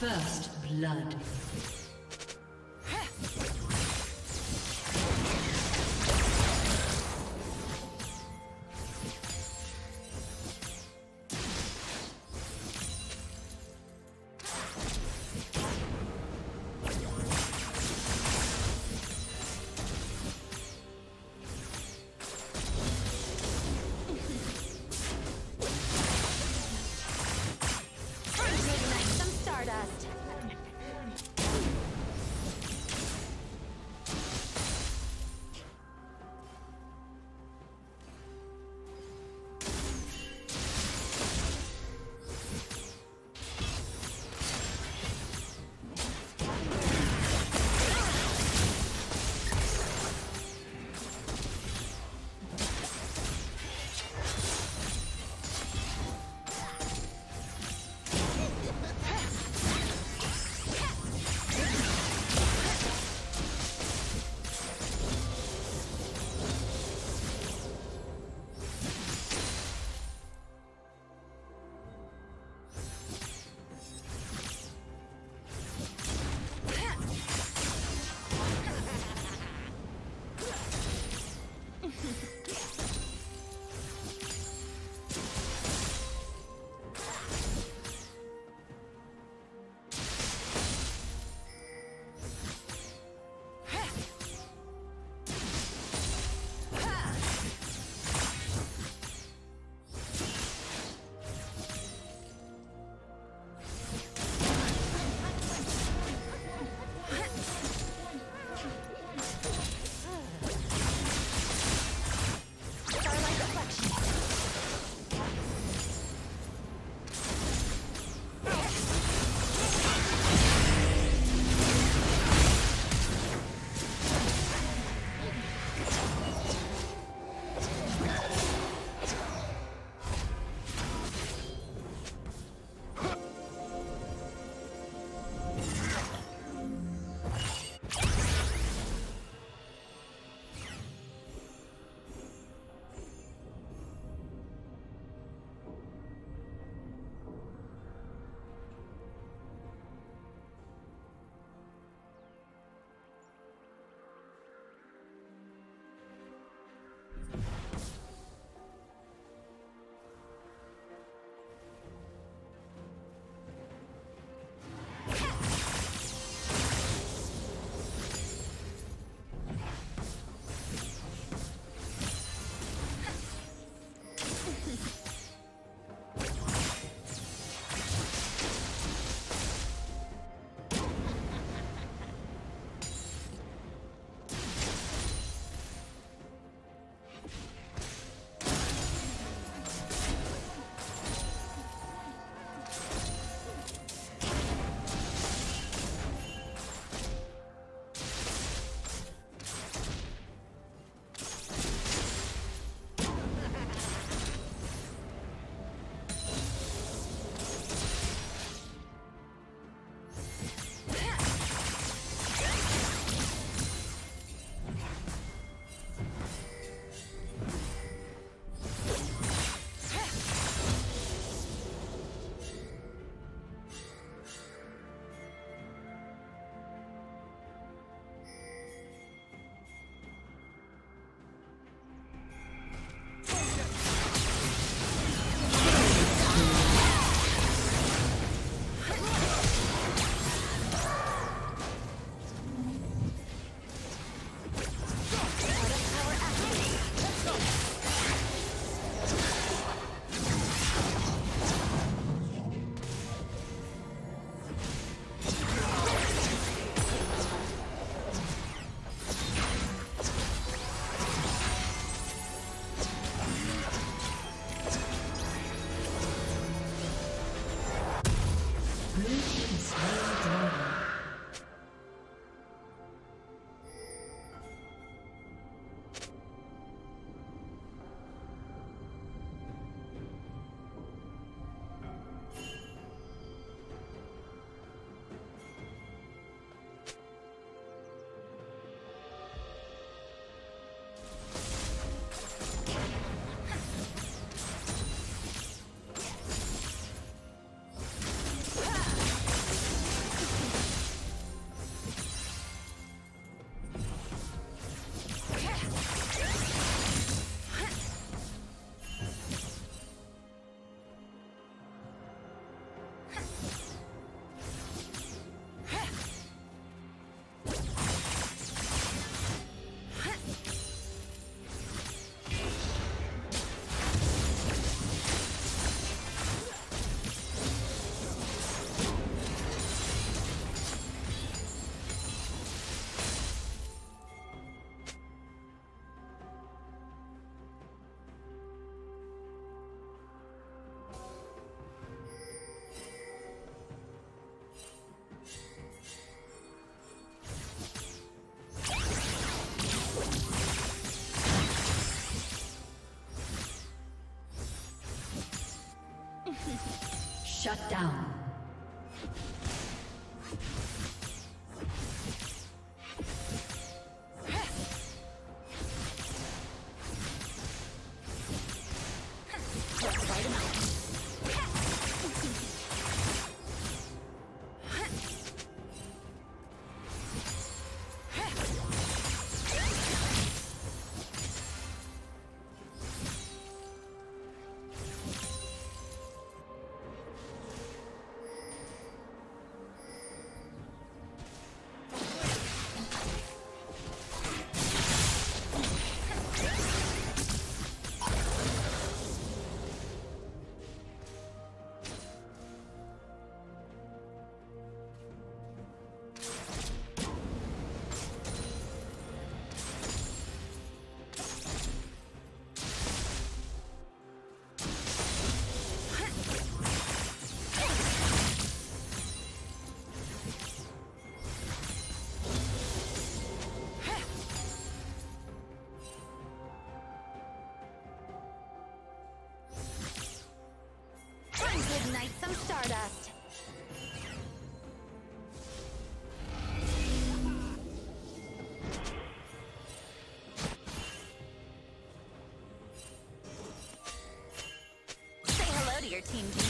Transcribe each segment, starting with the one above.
First blood. Shut down. Team D.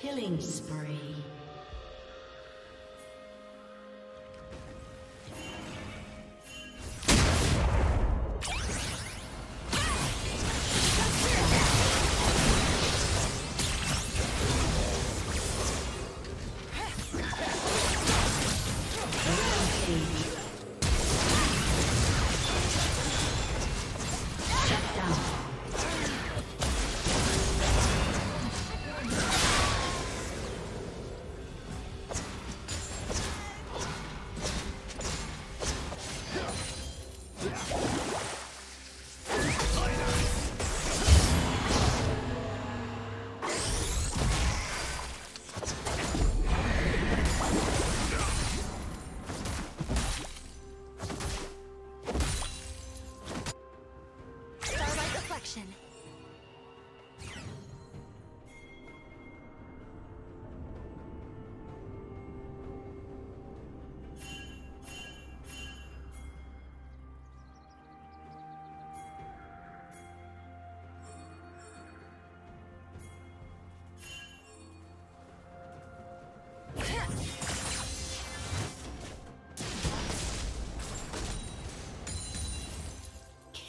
Killing spree.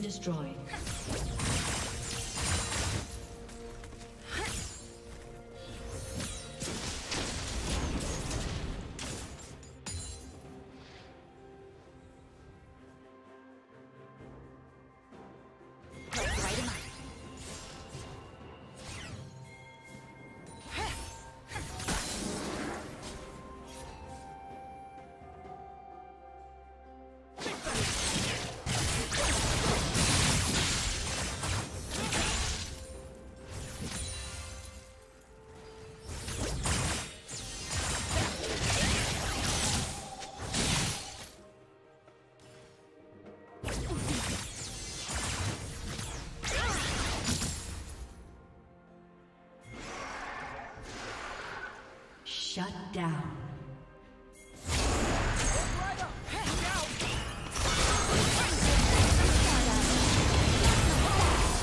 Destroyed. Shut down.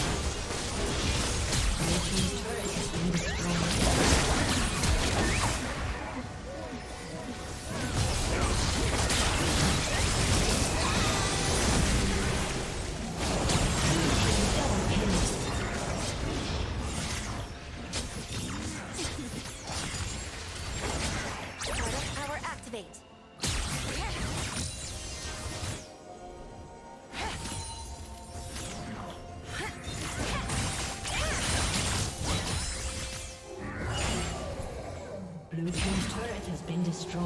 Blue team's turret has been destroyed.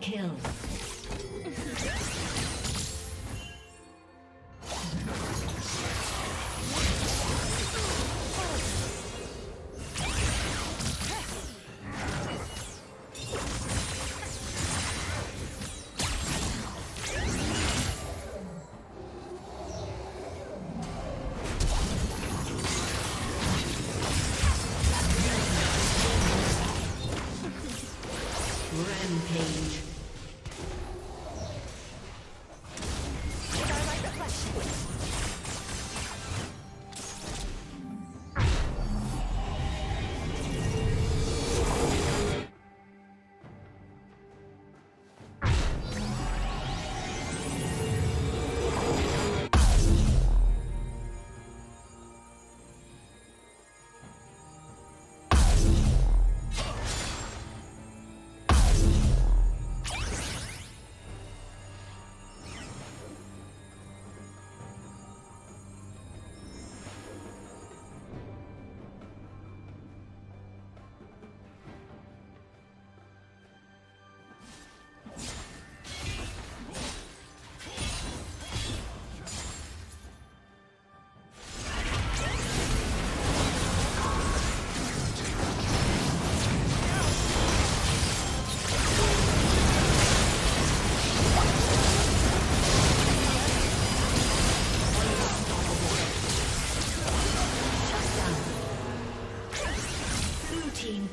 Kill.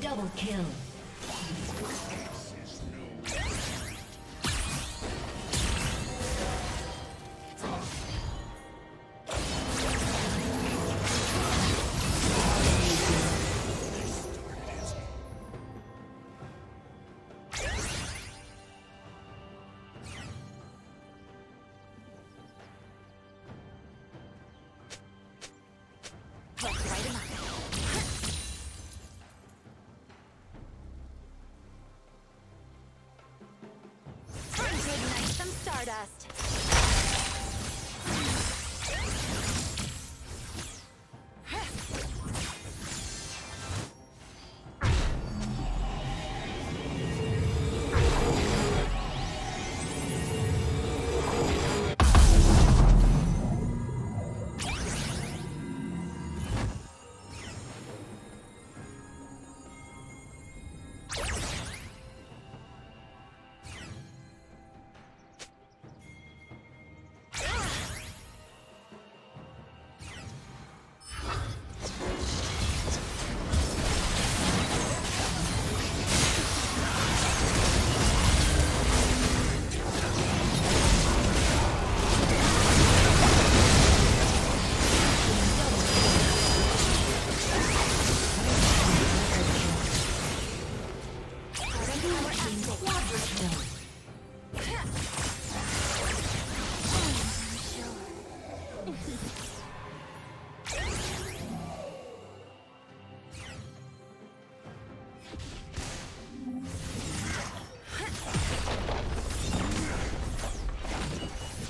Double kill.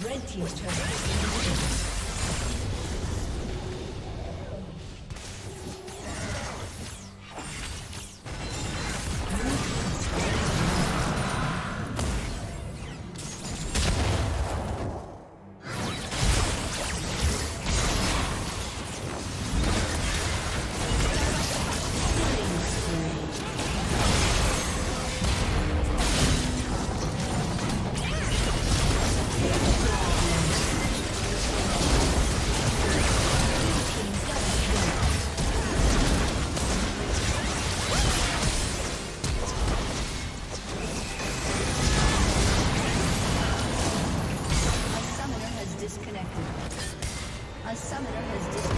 Red team's turn. A summoner has disconnected.